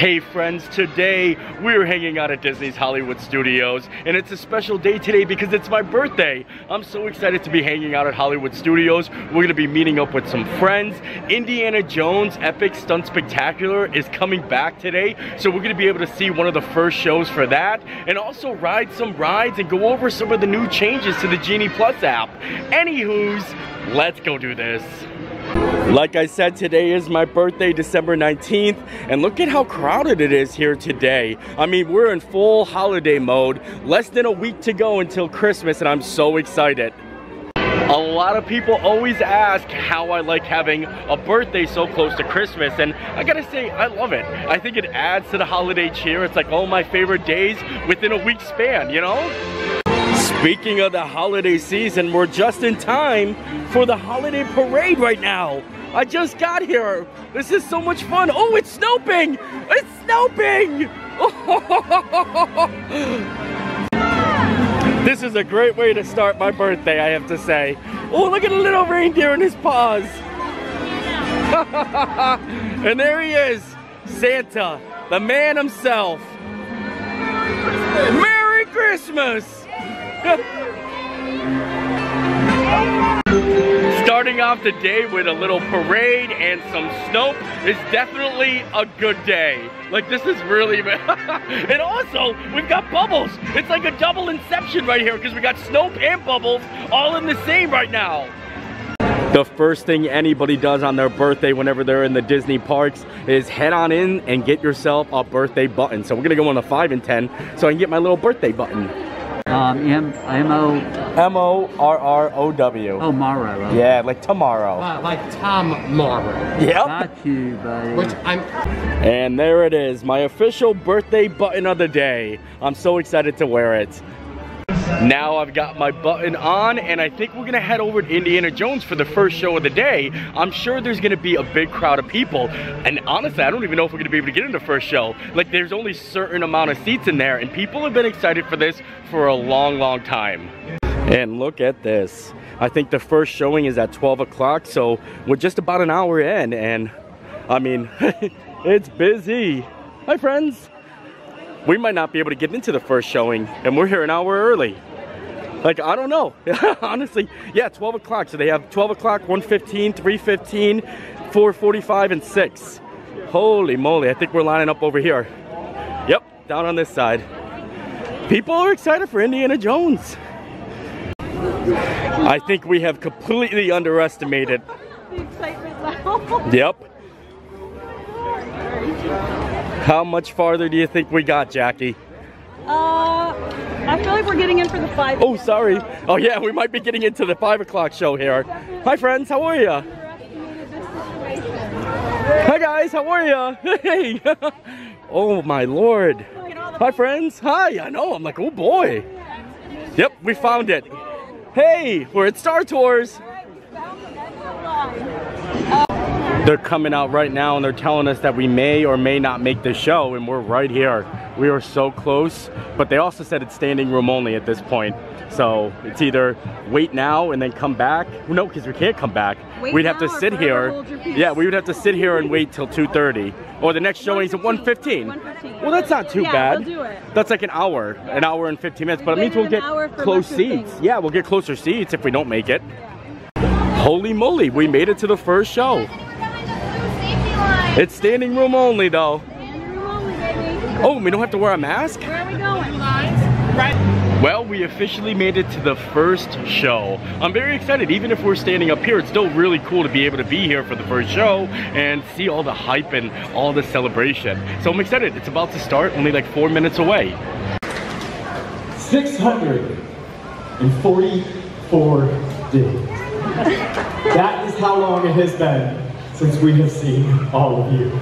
Hey friends, today we're hanging out at Disney's Hollywood Studios, and it's a special day today because it's my birthday. I'm so excited to be hanging out at Hollywood Studios. We're gonna be meeting up with some friends. Indiana Jones Epic Stunt Spectacular is coming back today, so we're gonna be able to see one of the first shows for that, and also ride some rides and go over some of the new changes to the Genie+ app. Anywho's, let's go do this. Like I said, today is my birthday, December 19th, and look at how crowded it is here today. I mean, we're in full holiday mode. Less than a week to go until Christmas, and I'm so excited. A lot of people always ask how I like having a birthday so close to Christmas, and I gotta say, I love it. I think it adds to the holiday cheer. It's like all my favorite days within a week span, you know? Speaking of the holiday season, we're just in time for the holiday parade right now. I just got here. This is so much fun. Oh, it's snowing! It's snowing! This is a great way to start my birthday, I have to say. Oh, look at the little reindeer in his paws. And there he is, Santa, the man himself. Merry Christmas! Starting off the day with a little parade and some snow is definitely a good day. Like, this is really... And also, we've got bubbles. It's like a double inception right here because we got snow and bubbles all in the same right now. The first thing anybody does on their birthday whenever they're in the Disney parks is head on in and get yourself a birthday button. So we're going to go on the 5 and 10 so I can get my little birthday button. M-O-R-R-O-W. Oh, Morrow. Okay. Yeah, like tomorrow. Like Tom Morrow. Yep. Got you, buddy. Which I'm... And there it is, my official birthday button of the day. I'm so excited to wear it. Now I've got my button on, and I think we're gonna head over to Indiana Jones for the first show of the day. I'm sure there's gonna be a big crowd of people, and honestly, I don't even know if we're gonna be able to get in the first show. Like, there's only a certain amount of seats in there, and people have been excited for this for a long, long time. And look at this. I think the first showing is at 12 o'clock, so we're just about an hour in, and I mean, it's busy. Hi, friends. We might not be able to get into the first showing, and we're here an hour early. Like, I don't know. Honestly, yeah, 12 o'clock. So they have 12 o'clock, 1:15, 3:15, 4:45, and 6. Holy moly, I think we're lining up over here. Yep, down on this side. People are excited for Indiana Jones. I think we have completely underestimated the excitement level. Yep. How much farther do you think we got, Jackie? I feel like we're getting in for the 5. Oh, sorry. Oh, yeah, we might be getting into the 5 o'clock show here. Definitely. Hi, friends. How are ya? Hi, guys. How are ya? Hey. Oh, my Lord. Hi, friends. Hi. I know. I'm like, oh, boy. Yep, we found it. Hey, we're at Star Tours. They're coming out right now and they're telling us that we may or may not make the show, and we're right here. We are so close, but they also said it's standing room only at this point. So it's either wait now and then come back. No, because we can't come back. We'd have to sit here. Yeah, we would have to sit here and wait till 2:30. Or the next showing is at 1:15. Well, that's not too bad. We'll do it. That's like an hour and 15 minutes, but it means we'll get close seats. Yeah, we'll get closer seats if we don't make it. Holy moly, we made it to the first show. It's standing room only, though. Standing room only, baby. Oh, we don't have to wear a mask? Where are we going? Right. Well, we officially made it to the first show. I'm very excited. Even if we're standing up here, it's still really cool to be able to be here for the first show and see all the hype and all the celebration. So I'm excited. It's about to start, only like 4 minutes away. 644 days. That is how long it has been since we have seen all of you.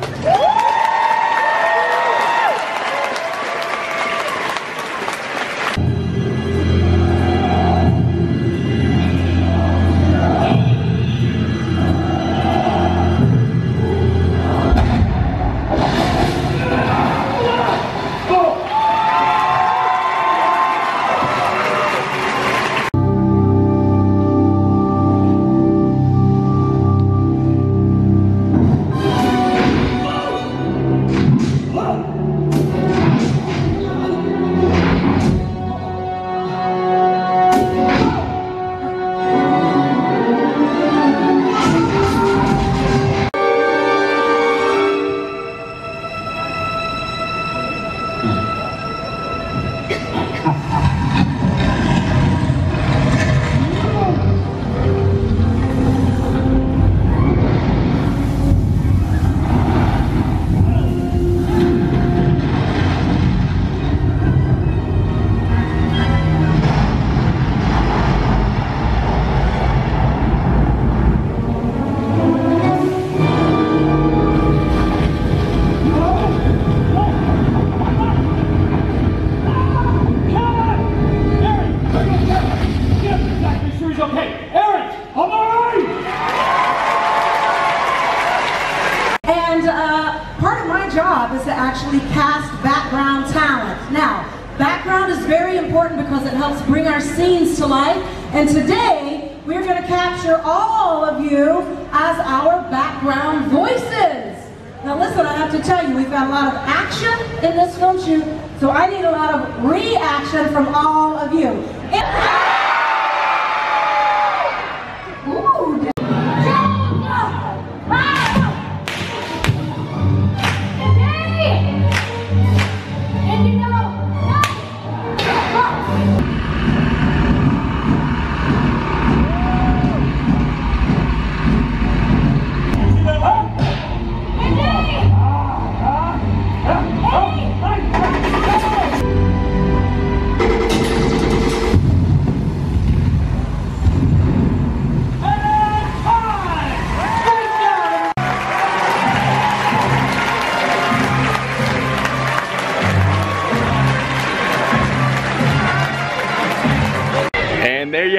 to actually cast background talent. Now, background is very important because it helps bring our scenes to life, and today we're going to capture all of you as our background voices. Now listen, I have to tell you, we've got a lot of action in this film shoot, so I need a lot of reaction from all of you.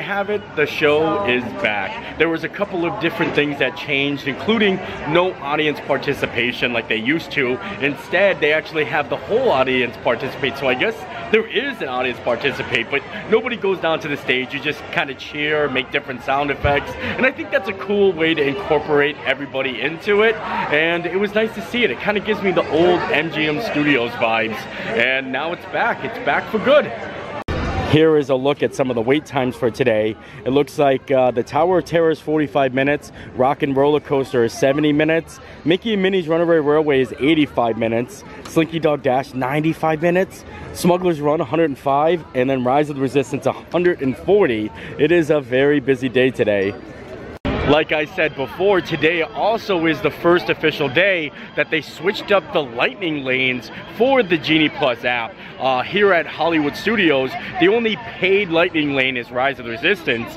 Have it, the show is back. There was a couple of different things that changed, including no audience participation like they used to. Instead, they actually have the whole audience participate, so I guess there is an audience participate, but nobody goes down to the stage. You just kind of cheer, make different sound effects, and I think that's a cool way to incorporate everybody into it, and it was nice to see it. It kind of gives me the old MGM Studios vibes, and now it's back for good. Here is a look at some of the wait times for today. It looks like the Tower of Terror is 45 minutes, Rockin' Roller Coaster is 70 minutes, Mickey and Minnie's Runaway Railway is 85 minutes, Slinky Dog Dash 95 minutes, Smuggler's Run 105, and then Rise of the Resistance 140. It is a very busy day today. Like I said before, today also is the first official day that they switched up the lightning lanes for the Genie+ app. Here at Hollywood Studios, the only paid lightning lane is Rise of the Resistance.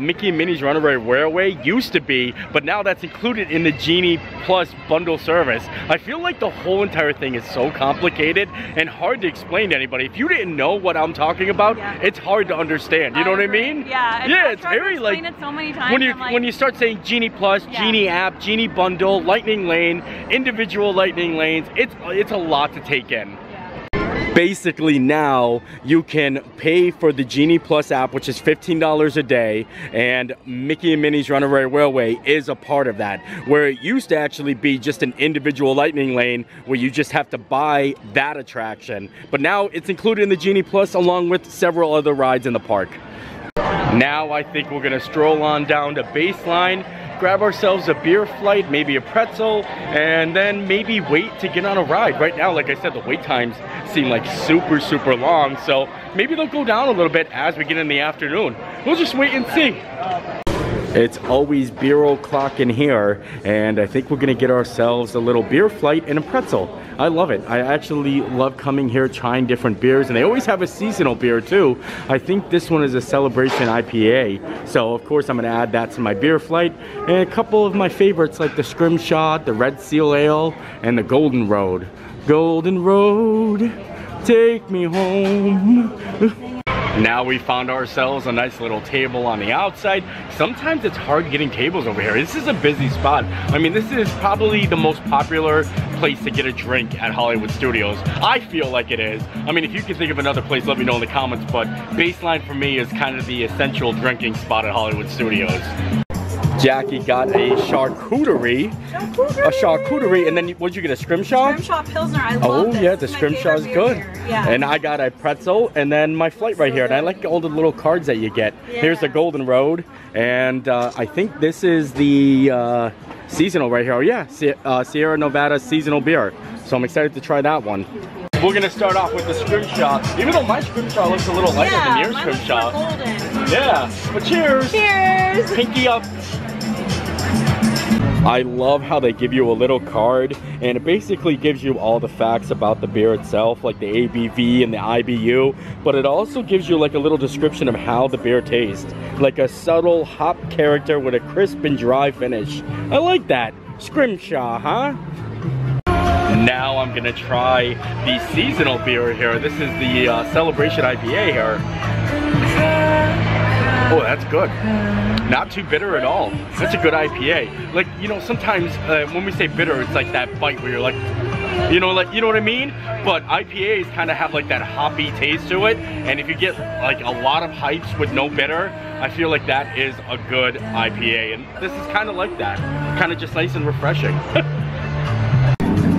Mickey and Minnie's Runaway Railway used to be, but now that's included in the Genie+ bundle service. I feel like the whole entire thing is so complicated and hard to explain to anybody. If you didn't know what I'm talking about, it's hard to understand. You know what I mean? Yeah. Yeah, it's very like it so many times, when you start saying Genie+, Genie app, Genie bundle, lightning lane, individual lightning lanes, it's a lot to take in. Basically now you can pay for the Genie+ app, which is $15 a day, and Mickey and Minnie's Runaway Railway is a part of that, where it used to actually be just an individual lightning lane where you just have to buy that attraction, but now it's included in the Genie+ along with several other rides in the park. Now I think we're gonna stroll on down to Baseline, grab ourselves a beer flight, maybe a pretzel, and then maybe wait to get on a ride. Right now, like I said, the wait times seem like super, super long, so maybe they'll go down a little bit as we get in the afternoon. We'll just wait and see. It's always beer o'clock in here, and I think we're gonna get ourselves a little beer flight and a pretzel. I love it. I actually love coming here, trying different beers, and they always have a seasonal beer too. I think this one is a Celebration IPA, so of course I'm gonna add that to my beer flight, and a couple of my favorites like the Scrimshaw, the Red Seal Ale, and the Golden Road. Golden Road, take me home. Now we found ourselves a nice little table on the outside. Sometimes it's hard getting tables over here. This is a busy spot. I mean, this is probably the most popular place to get a drink at Hollywood Studios. I feel like it is. I mean, if you can think of another place, let me know in the comments, but Baseline for me is kind of the essential drinking spot at Hollywood Studios. Jackie got a charcuterie, and then what did you get, a Scrimshaw? Scrimshaw Pilsner, I love this. Oh yeah, the Scrimshaw is good. Yeah. And I got a pretzel, and then my flight right here, and I like all the little cards that you get. Yeah. Here's the Golden Road, and I think this is the seasonal right here. Oh yeah, Sierra Nevada seasonal beer. So I'm excited to try that one. We're gonna start off with the Scrimshaw, even though my Scrimshaw looks a little lighter than your Scrimshaw. Yeah, but cheers! Cheers! Pinky up! I love how they give you a little card, and it basically gives you all the facts about the beer itself, like the ABV and the IBU, but it also gives you like a little description of how the beer tastes, like a subtle hop character with a crisp and dry finish. I like that. Scrimshaw, huh? Now I'm gonna try the seasonal beer here. This is the Celebration IPA here. Oh, that's good. Not too bitter at all. That's a good IPA. Like, you know, sometimes when we say bitter, it's like that bite where you're like, you know, like, you know what I mean? But IPAs kind of have like that hoppy taste to it, and if you get like a lot of hypes with no bitter, I feel like that is a good IPA, and this is kind of like that, kind of just nice and refreshing.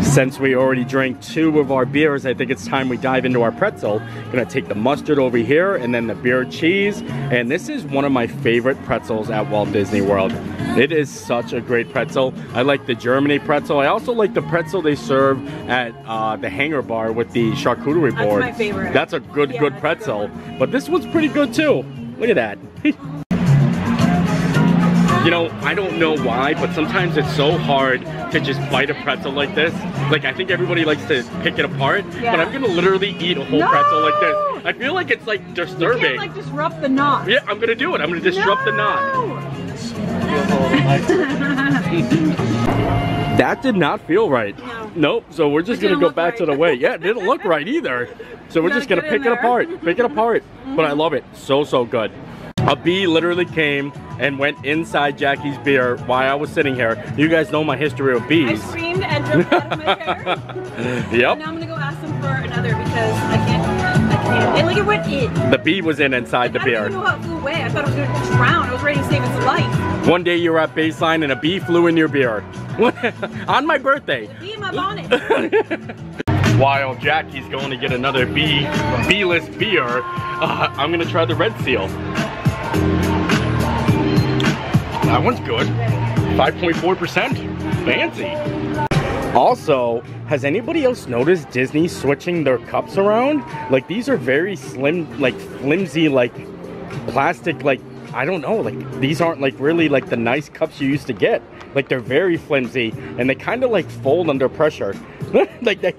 Since we already drank two of our beers, I think it's time we dive into our pretzel. I'm gonna take the mustard over here and then the beer cheese. And this is one of my favorite pretzels at Walt Disney World. It is such a great pretzel. I like the Germany pretzel. I also like the pretzel they serve at the Hangar Bar with the charcuterie board. That's my favorite. That's a good, yeah, good pretzel. Good, but this one's pretty good too. Look at that. You know, I don't know why, but sometimes it's so hard to just bite a pretzel like this. Like, I think everybody likes to pick it apart, yeah, but I'm gonna literally eat a whole pretzel like this. I feel like it's like disturbing. You can't like disrupt the knot. Yeah, I'm gonna do it. I'm gonna disrupt the knot. That did not feel right. No. Nope, so we're just gonna go back to the way. Yeah, it didn't look right either. So we're just gonna pick it apart, Mm-hmm. But I love it, so good. A bee literally came and went inside Jackie's beer while I was sitting here. You guys know my history of bees. I screamed and jumped out of my hair. Yep. And now I'm gonna go ask them for another because I can't. And look, it went in. The bee was in inside the beer. I didn't know how it flew away. I thought it was gonna drown. I was ready to save its life. One day you were at Baseline and a bee flew in your beer. On my birthday. The bee in my bonnet. While Jackie's going to get another bee-less beer, I'm gonna try the Red Seal. That one's good. 5.4%. Fancy. Also, has anybody else noticed Disney switching their cups around? Like, these are very slim, like flimsy, like plastic, like, I don't know, like these aren't like really like the nice cups you used to get. Like, they're very flimsy and they kind of like fold under pressure. like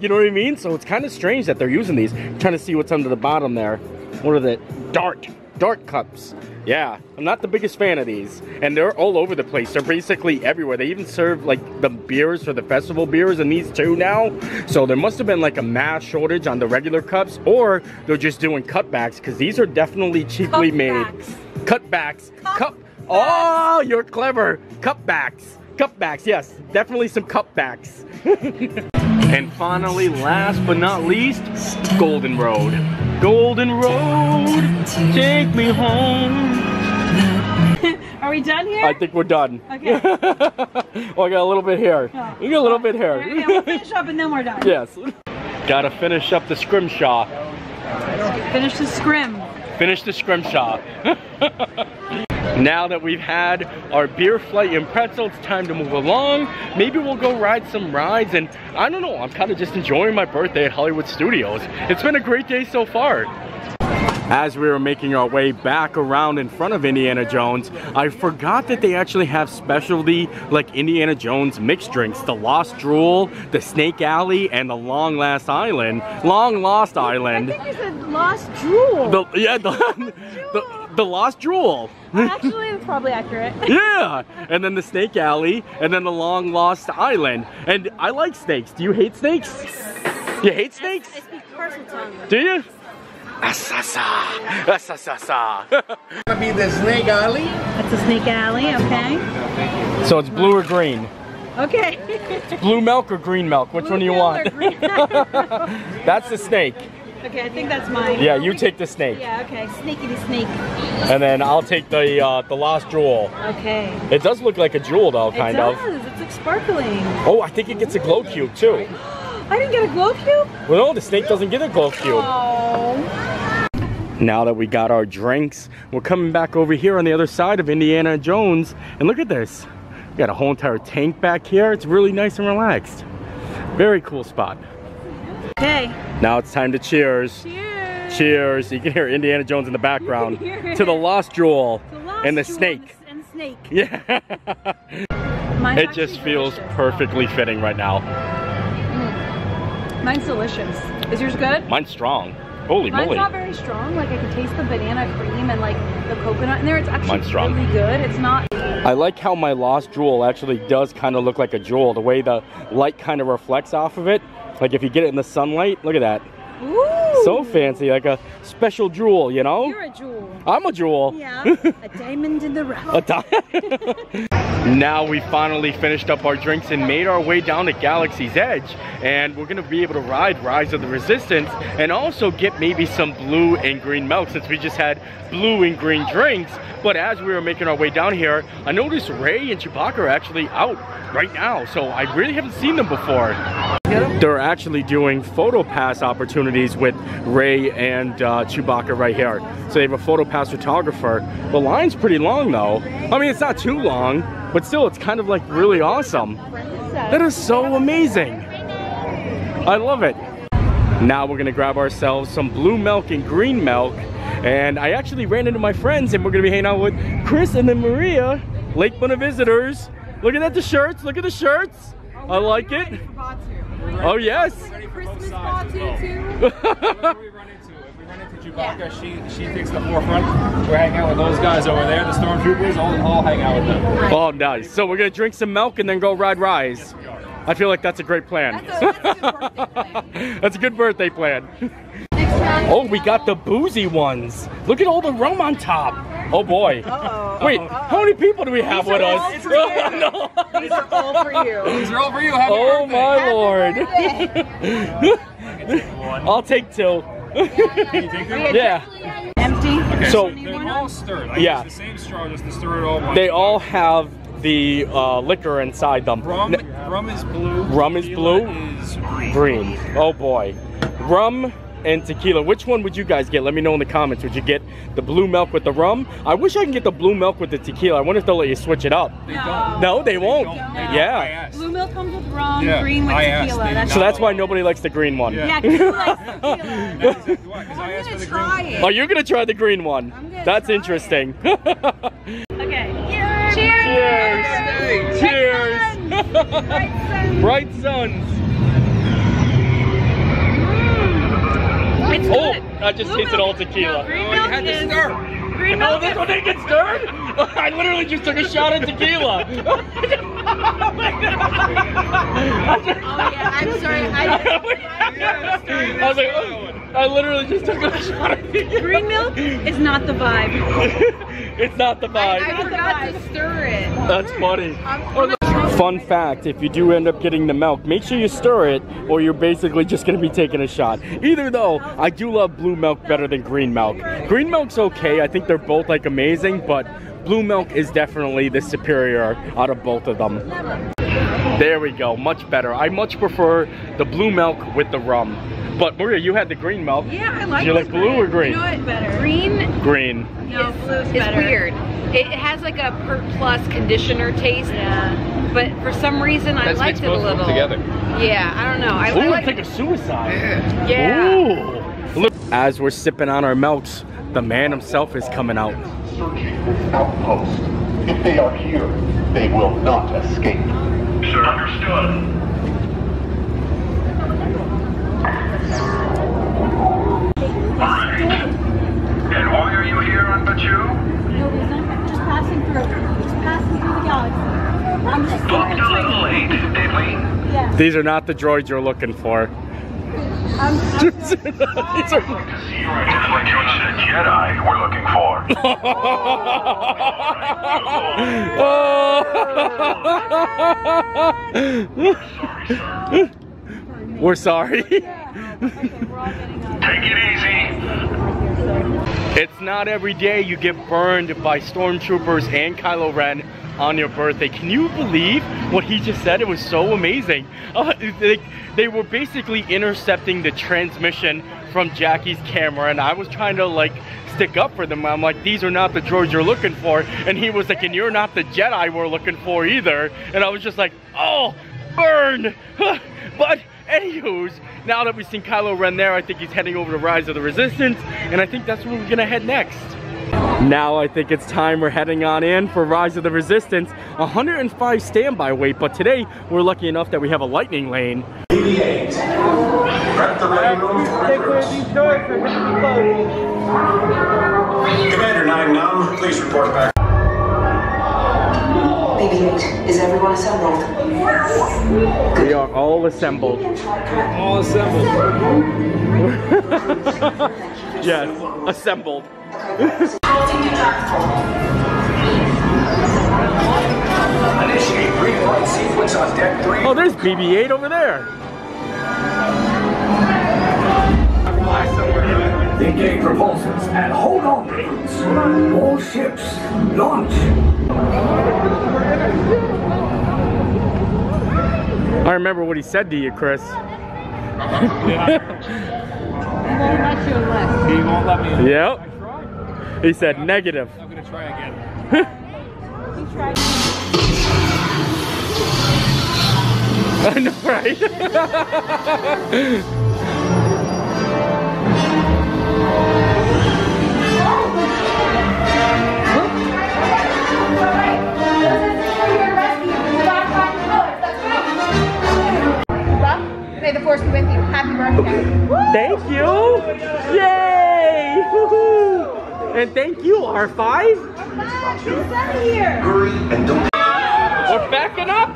you know what I mean? So it's kind of strange that they're using these. I'm trying to see what's under the bottom there. What are the dart cups? Yeah, I'm not the biggest fan of these, and they're all over the place. They're basically everywhere. They even serve like the beers for the festival beers and these two now. So there must have been like a mass shortage on the regular cups, or they're just doing cutbacks, because these are definitely cheaply made. Cutbacks. Oh, you're clever. Cutbacks. Yes, definitely some cutbacks. And finally, last but not least, Golden Road. Golden Road, take me home. Are we done here? I think we're done. Okay. Well, I got a little bit here. Oh, we got a little bit here. Okay, we'll finish up and then we're done. Yes. Gotta finish up the Scrimshaw. Finish the Scrim. Finish the Scrimshaw. Now that we've had our beer flight and pretzel, it's time to move along. Maybe we'll go ride some rides, and I don't know, I'm kind of just enjoying my birthday at Hollywood Studios. It's been a great day so far. As we were making our way back around in front of Indiana Jones, I forgot that they actually have specialty like Indiana Jones mixed drinks. The Lost Drool, the Snake Alley, and the Long Lost Island. I think you said Lost Drool. The Lost Drool. Actually, it's probably accurate. Yeah, and then the Snake Alley, and then the Long Lost Island. And I like snakes. Do you hate snakes? You hate snakes? I speak partial tongue. Do you? Asasa. Gonna be the Snake Alley. That's the Snake Alley. Okay. So it's blue or green. Okay. It's blue milk or green milk? Which one do you want? That's the snake. Okay, I think that's mine. Yeah, you take the snake. Yeah, okay, snakeity snake. And then I'll take the Lost Jewel. Okay. It does look like a jewel though, kind of. It does, it's like sparkling. Oh, I think it gets a glow cube too. I didn't get a glow cube? Well, no, the snake doesn't get a glow cube. Oh. Now that we got our drinks, we're coming back over here on the other side of Indiana Jones. And look at this. We got a whole entire tank back here. It's really nice and relaxed. Very cool spot. Okay. Now it's time to cheers. Cheers. Cheers. You can hear Indiana Jones in the background. To the Lost Jewel and the snake. And snake. Yeah. It just feels perfectly fitting right now. Mm. Mine's delicious. Is yours good? Mine's strong. Holy moly. Mine's not very strong. Like, I can taste the banana cream and like the coconut in there. It's actually really good. It's not. I like how my Lost Jewel actually does kind of look like a jewel. The way the light kind of reflects off of it. Like if you get it in the sunlight, look at that. Ooh. So fancy, like a special jewel, you know? You're a jewel. I'm a jewel. Yeah, a diamond in the rough. Now we finally finished up our drinks and made our way down to Galaxy's Edge, and we're gonna be able to ride Rise of the Resistance and also get maybe some blue and green milk since we just had blue and green drinks. But as we were making our way down here, I noticed Rey and Chewbacca are actually out right now, so I really haven't seen them before. They're actually doing photo pass opportunities with Rey and Chewbacca right here. So they have a photo pass photographer. The line's pretty long though. I mean, it's not too long, but still, it's kind of like really awesome. That is so amazing. I love it. Now we're gonna grab ourselves some blue milk and green milk. And I actually ran into my friends and we're gonna be hanging out with Chris and then Maria, Lake Buena visitors. Look at the shirts, look at the shirts. I like it. Oh yes! Christmas party too. What do we run into? If we run into Chewbacca, she takes the forefront. We're hanging out with those guys over there, the stormtroopers. All hang out with them. Oh nice! So we're gonna drink some milk and then go ride Rise. Yes, we are. I feel like that's a great plan. That's a good birthday plan. Oh, we got the boozy ones. Look at all the rum on top. Oh boy. Uh-oh. Wait, how many people do we have with us? Oh, no. These are all for you. These are all for you. Happy birthday. My Lord. I'll take two. You take two? Yeah. Empty. Okay, so they're all stirred. I use the same straw just to stir it all. They all have the liquor inside them. Rum is blue. Rum is blue. Is green. Oh boy. Rum and tequila. Which one would you guys get? Let me know in the comments. Would you get the blue milk with the rum? I wish I can get the blue milk with the tequila. I wonder if they'll let you switch it up. They don't. No, they won't. Yeah. Blue milk comes with rum, green with tequila. That's so that's why nobody likes the green one. Yeah, because you like tequila. That's exactly why, because I asked for the green one. Oh, you're going to try the green one. That's interesting. Okay. Cheers. Cheers. Cheers. Bright Suns. It's I just tasted all tequila. No, green milk had to stir. Green milk. Oh, this one didn't get stirred? I literally just took a shot of tequila. Oh my God. Oh yeah, I'm sorry. I was like, oh, I literally just took a shot of tequila. Green milk is not the vibe. It's not the vibe. I forgot to stir it. That's funny. Fun fact, if you do end up getting the milk, make sure you stir it or you're basically just going to be taking a shot. Either though, I do love blue milk better than green milk. Green milk's okay, I think they're both like amazing, but blue milk is definitely the superior out of both of them. There we go, much better. I much prefer the blue milk with the rum. But Maria, you had the green milk. Yeah, I like it. Do you like blue or green? You know it better. Green? Green. No, blue's better. It's weird. It has like a Pert Plus conditioner taste. Yeah. But for some reason, I liked it a little. Together. Yeah, I don't know. I like it. It's like a suicide. Yeah. Ooh. Look, as we're sipping on our melts, the man himself is coming out. Search this outpost. If they are here, they will not escape. Sir, understood. Alright. And why are you here on Batuu? No reason. Just passing through. Just passing through the galaxy. I'm just a little late, did we? Yeah. These are not the droids you're looking for. Jedi we're looking for. We're sorry. Take it easy. It's not every day you get burned by stormtroopers and Kylo Ren on your birthday. Can you believe what he just said? It was so amazing. They were basically intercepting the transmission from Jackie's camera, and I was trying to like stick up for them. I'm like, these are not the droids you're looking for. And he was like, and you're not the Jedi we're looking for either. And I was just like, oh, burn. But anywho's, now that we've seen Kylo Ren there, I think he's heading over to Rise of the Resistance, and I think that's where we're gonna head next. Now I think it's time we're heading on in for Rise of the Resistance. 105 standby wait, but today we're lucky enough that we have a lightning lane. BB-8. Prep the ready room for entrance. Commander 9-9, please report back. BB-8, is everyone assembled? We are all assembled. We're all assembled. Yes, assembled. Initiate pre-flight sequence on deck 3. Oh, there's BB-8 over there. Fly somewhere. Engage propulsors and hold on, please. All ships launch. I remember what he said to you, Chris. He won't let me. Yep. He said negative. I'm gonna try again. I know, right? May the force be with you. Happy birthday. Thank you. Yay. Woohoo. And thank you, R5. Here. We're backing up.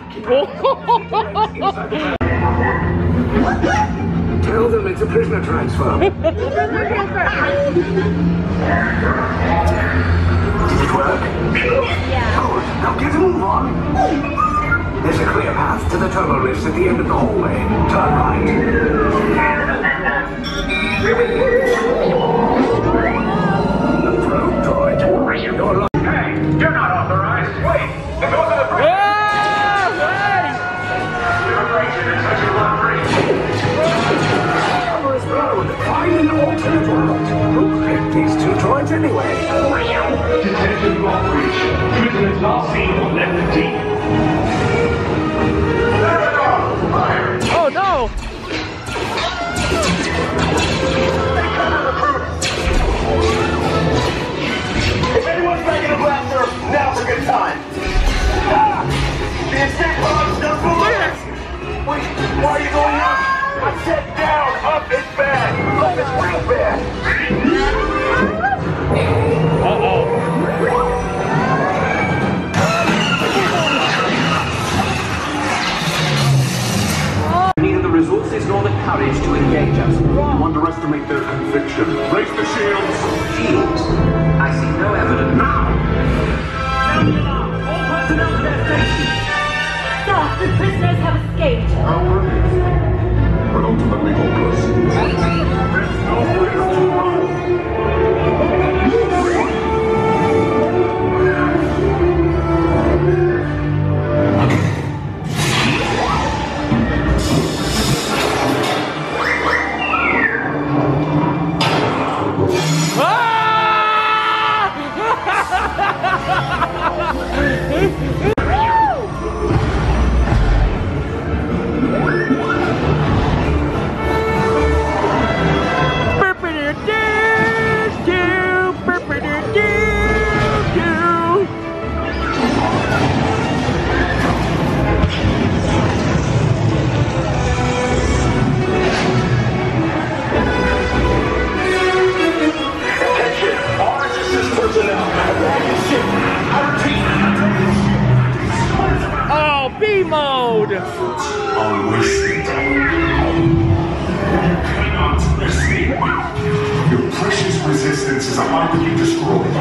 Tell them it's a prisoner transfer. Did it work? Yeah. Good. Now get a move on. There's a clear path to the turbo lifts at the end of the hallway. Turn right. The probe droid. You're not authorized. Wait, it goes to the bridge. Oh, right. Liberation is such a long reach. Summer's road. Find an alternate route. Who picked these two droids anyway? Detention operation. Prisoners last seen on left deep. Let it off. Fire. Oh no! They cut out the crew. If anyone's back in the black, now for good time. Ah! The attack bombs, no bullets! Wait, why are you going up? I said down, up is bad. Up is real bad. Uh-oh. Neither the resources nor the courage to engage us. You underestimate their conviction. Raise the shields. Shields? I see no evidence. Now! All personnel to their station. Stop, the prisoners have escaped. Our enemies, but ultimately hopeless. There's no way to run. Ah! Mode. Wasted. You cannot escape me. Your precious resistance is about to be destroyed.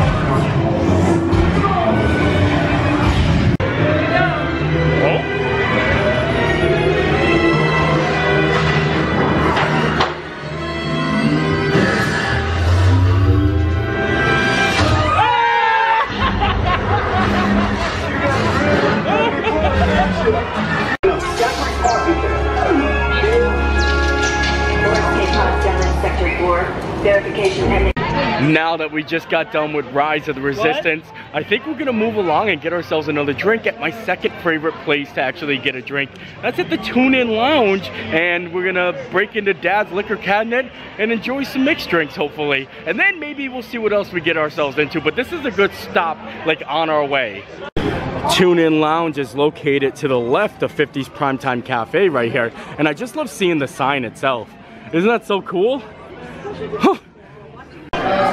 Now that we just got done with Rise of the Resistance, I think we're gonna move along and get ourselves another drink at my second favorite place to actually get a drink. That's at the Tune-In Lounge, and we're gonna break into Dad's liquor cabinet and enjoy some mixed drinks, hopefully. And then maybe we'll see what else we get ourselves into, but this is a good stop, like on our way. Tune-In Lounge is located to the left of 50's Primetime Cafe right here, and I just love seeing the sign itself. Isn't that so cool?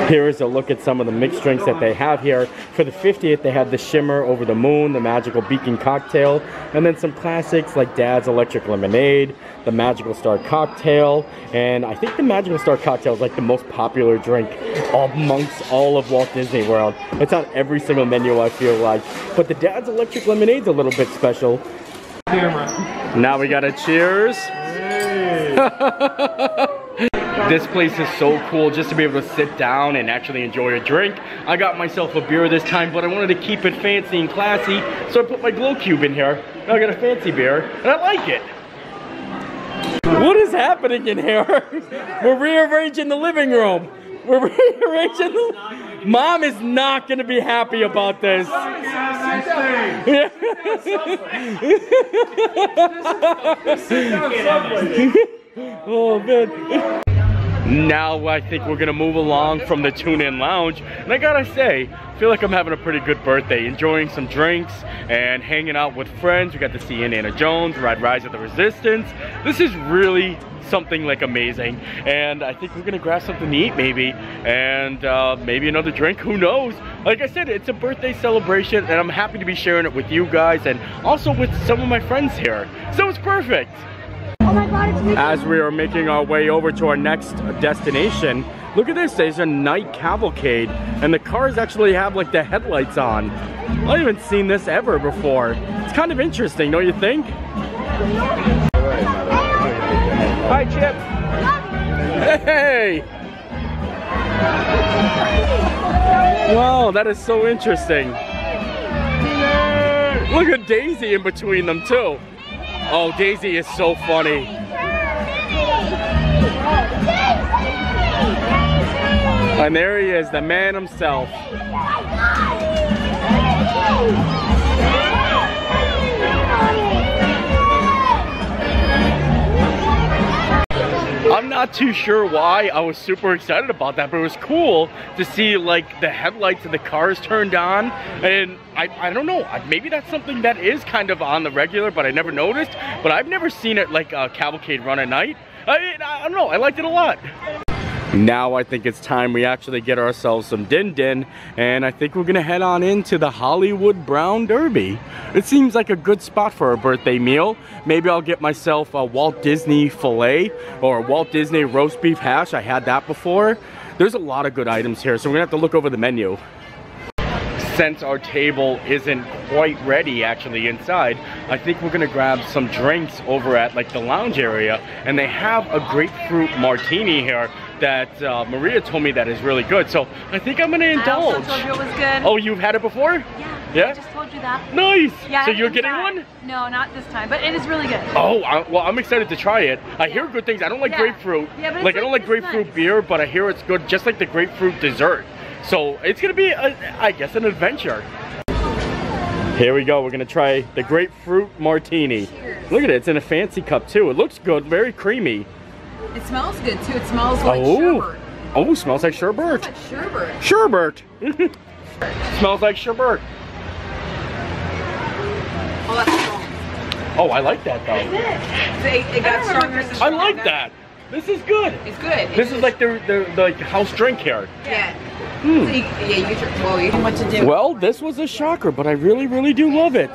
Here is a look at some of the mixed drinks that they have here. For the 50th, they had the Shimmer Over the Moon, the Magical Beacon cocktail, and then some classics like Dad's Electric Lemonade, the Magical Star cocktail, and I think the Magical Star cocktail is like the most popular drink amongst all of Walt Disney World. It's on every single menu, I feel like, but the Dad's Electric Lemonade's a little bit special. Now we gotta cheers. Hey. This place is so cool just to be able to sit down and actually enjoy a drink. I got myself a beer this time, but I wanted to keep it fancy and classy, so I put my glow cube in here. Now I got a fancy beer, and I like it. What is happening in here? We're rearranging the living room. We're rearranging the... Mom is not going to be happy about this. Oh, man. Now I think we're gonna move along from the Tune-In Lounge, and I gotta say, I feel like I'm having a pretty good birthday, enjoying some drinks and hanging out with friends. We got to see Indiana Jones, ride Rise of the Resistance. This is really something like amazing, and I think we're gonna grab something to eat maybe, and maybe another drink, who knows? Like I said, it's a birthday celebration, and I'm happy to be sharing it with you guys and also with some of my friends here, so it's perfect. As we are making our way over to our next destination, look at this, there's a night cavalcade, and the cars actually have like the headlights on. I haven't seen this ever before. It's kind of interesting, don't you think? Hi, Chip. Hey! Wow, that is so interesting. Look at Daisy in between them too. Oh, Daisy is so funny. And there he is, the man himself. I'm not too sure why I was super excited about that, but it was cool to see like the headlights of the cars turned on, and I don't know, maybe that's something that is kind of on the regular, but I never noticed, but I've never seen it like a cavalcade run at night. I don't know, I liked it a lot. Now I think it's time we actually get ourselves some din-din, and I think we're gonna head on into the Hollywood Brown Derby. It seems like a good spot for a birthday meal. Maybe I'll get myself a Walt Disney Filet or Walt Disney Roast Beef Hash. I had that before. There's a lot of good items here, so we're gonna have to look over the menu. Since our table isn't quite ready actually inside, I think we're gonna grab some drinks over at like the lounge area, and they have a grapefruit martini here that Maria told me that is really good, so I think I'm gonna indulge. I also told you it was good. Oh, you've had it before? Yeah, yeah? I just told you that. Nice! Yeah, so you're getting one? No, not this time, but it is really good. Oh, well I'm excited to try it. I hear good things. I don't like grapefruit. Yeah, but it's like, I don't like grapefruit beer, but I hear it's good, just like the grapefruit dessert. So it's gonna be, I guess, an adventure. Here we go, we're gonna try the grapefruit martini. Cheers. Look at it, it's in a fancy cup too. It looks good, very creamy. It smells good too, it smells like sherbet. Oh, it smells like sherbet. It smells like sherbet. Sherbet. Smells like sherbet. Oh, that's strong. Oh, I like that though. It got stronger. I like that. This is good. It's good. This is like the like house drink here. Yeah. Mm. Well, this was a shocker, but I really, really do love it.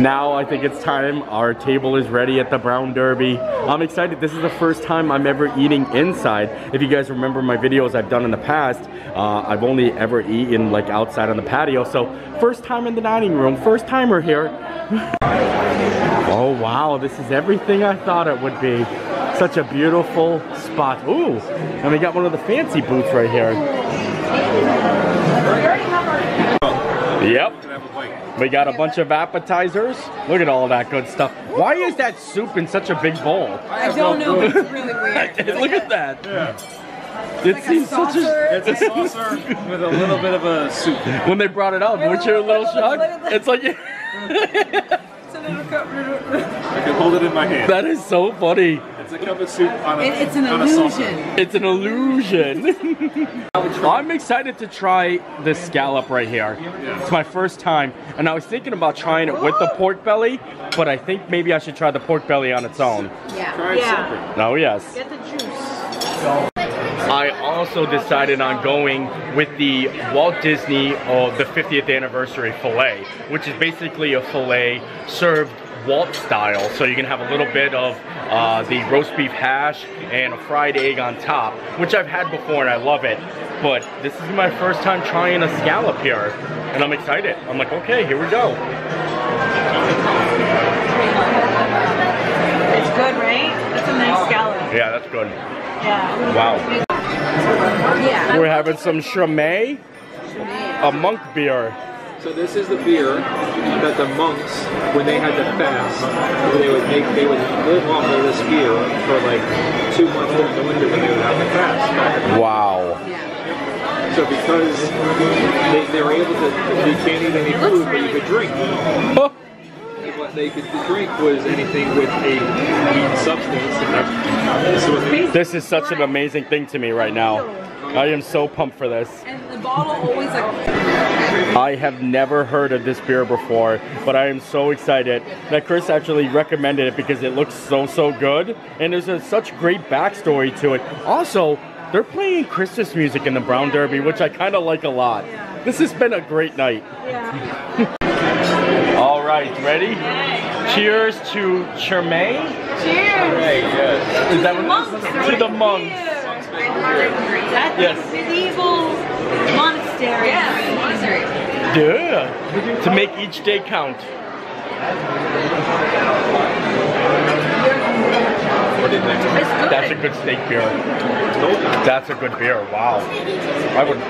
Now I think it's time. Our table is ready at the Brown Derby. I'm excited. This is the first time I'm ever eating inside. If you guys remember my videos I've done in the past, I've only ever eaten like outside on the patio. So first time in the dining room, first timer here. Oh wow, this is everything I thought it would be. Such a beautiful spot. Ooh, and we got one of the fancy booths right here. Yep, we got a bunch of appetizers. Look at all that good stuff. Why is that soup in such a big bowl? I don't know, but it's really weird. It's look at that. Yeah. It seems such a... It's a saucer with a little bit of a soup. When they brought it out, weren't you a little shocked? It's like... I can hold it in my hand. That is so funny. It's a cup of soup on a... It's an illusion. It's an illusion. I'm excited to try this scallop right here. It's my first time, and I was thinking about trying it with the pork belly, but I think maybe I should try the pork belly on its own. Yeah. Try it separate. Oh yes. Get the juice. I also decided on going with the Walt Disney the 50th anniversary filet, which is basically a filet served Walt style, so you can have a little bit of the roast beef hash and a fried egg on top, which I've had before and I love it, but this is my first time trying a scallop here and I'm excited. I'm like, okay, here we go. It's good, right? That's a nice scallop. Yeah, that's good. Yeah. Wow. Yeah. We're having some Chimay, a monk beer. So this is the beer that the monks, when they had to fast, they would live off of this beer for like 2 months during the winter when they would have to fast. Wow. Yeah. So because they were able to, you can't eat any food, but you could drink. Oh. What they could drink was anything with a meat substance. This is such an amazing thing to me right now. I am so pumped for this. And the bottle always like... I have never heard of this beer before, but I am so excited that Chris actually recommended it because it looks so good, and there's such great backstory to it. Also, they're playing Christmas music in the Brown Derby, which I kind of like a lot. This has been a great night. Yeah. All right, ready? Cheers to Chimay. Cheers. All right, yes. Is that what monks, to the monks. Yes. Medieval monks. Yeah. Yeah. To make each day count. That's a good steak beer. That's a good beer. Wow.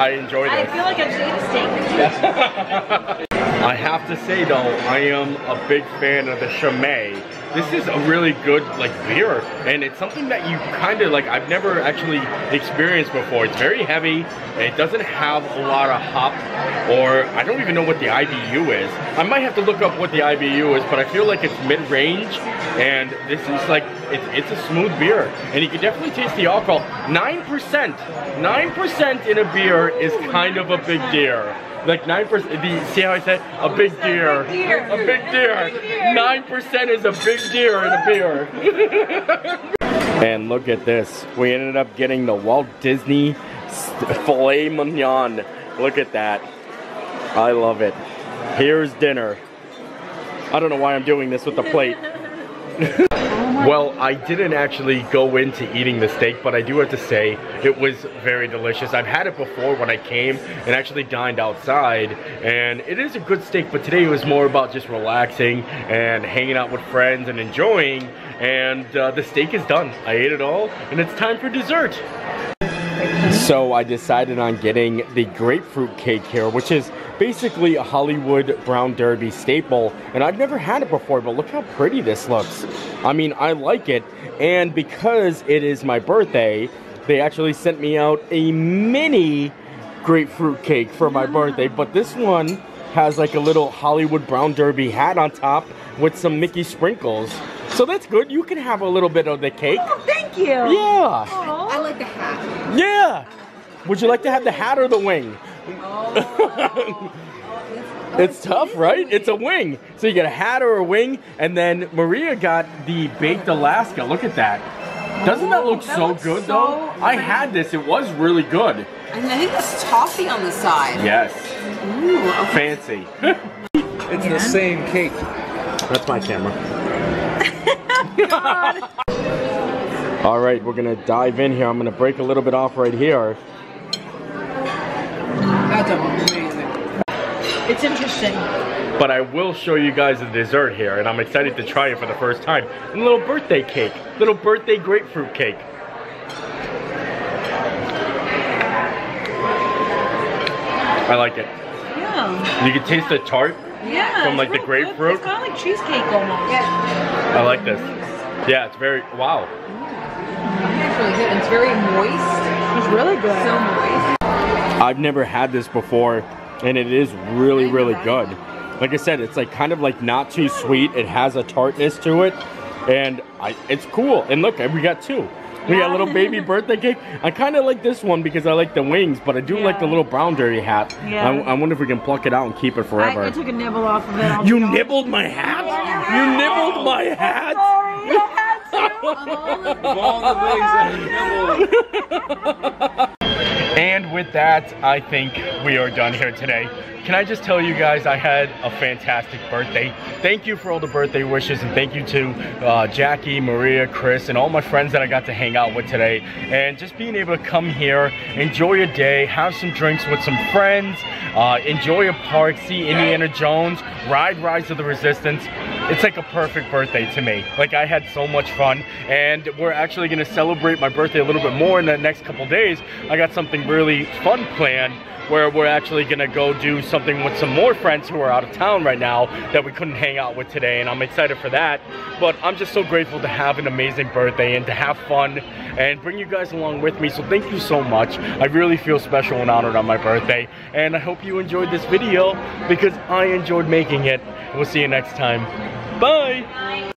I enjoy this. I feel like I just ate a steak. I have to say though, I am a big fan of the Chimay. This is a really good like beer, and it's something that you kind of like, I've never actually experienced before. It's very heavy, and it doesn't have a lot of hop, or I don't even know what the IBU is. I might have to look up what the IBU is, but I feel like it's mid-range, and this is like, it's a smooth beer, and you can definitely taste the alcohol. 9%, 9% in a beer is kind of a big deal. Like 9%, see how I said? A big deer. A big deer. 9% is a big deer in a beer. And look at this. We ended up getting the Walt Disney Filet Mignon. Look at that. I love it. Here's dinner. I don't know why I'm doing this with the plate. Well, I didn't actually go into eating the steak, but I do have to say it was very delicious. I've had it before when I came and actually dined outside, and it is a good steak, but today it was more about just relaxing and hanging out with friends and enjoying, and the steak is done. I ate it all, and it's time for dessert. So I decided on getting the grapefruit cake here, which is basically a Hollywood Brown Derby staple, and I've never had it before, but look how pretty this looks. I mean, I like it, and because it is my birthday, they actually sent me out a mini grapefruit cake for my birthday, but this one has like a little Hollywood Brown Derby hat on top with some Mickey sprinkles. So that's good. You can have a little bit of the cake. Oh, thank you. Yeah. Aww. I like the hat. Yeah. Would you like to have the hat or the wing? Oh. It's tough, right? It's a wing. So you get a hat or a wing, and then Maria got the Baked Alaska. Look at that. Doesn't that look so good though? I had this. It was really good. And I think there's toffee on the side. Yes. Ooh, okay. Fancy. It's the same cake. That's my camera. All right, we're gonna dive in here. I'm gonna break a little bit off right here. That's amazing. It's interesting. But I will show you guys the dessert here, and I'm excited to try it for the first time. A little birthday cake, little birthday grapefruit cake. I like it. Yeah. You can taste the tart. Yeah, from like the grapefruit. Good. It's kind of like cheesecake almost. Yeah. I like this. Yeah, it's very, wow. It's really good. It's very moist. It's really good. So moist. I've never had this before, and it is really, really good. Like I said, it's like kind of like not too sweet. It has a tartness to it, and it's cool. And look, we got two. We got a little baby birthday cake. I kind of like this one because I like the wings, but I do like the little brown derby hat. Yeah. I wonder if we can pluck it out and keep it forever. I took a nibble off of it. You nibbled my hat? Yeah. You nibbled my hat? I'm sorry, I had to. And with that, I think we are done here today. Can I just tell you guys, I had a fantastic birthday. Thank you for all the birthday wishes, and thank you to Jackie, Maria, Chris, and all my friends that I got to hang out with today. And just being able to come here, enjoy your day, have some drinks with some friends, enjoy a park, see Indiana Jones, ride Rise of the Resistance. It's like a perfect birthday to me. Like, I had so much fun, and we're actually gonna celebrate my birthday a little bit more in the next couple days. I got something really fun planned, where we're actually gonna go do something with some more friends who are out of town right now that we couldn't hang out with today, and I'm excited for that. But I'm just so grateful to have an amazing birthday and to have fun and bring you guys along with me, so thank you so much. I really feel special and honored on my birthday, and I hope you enjoyed this video because I enjoyed making it. We'll see you next time. Bye!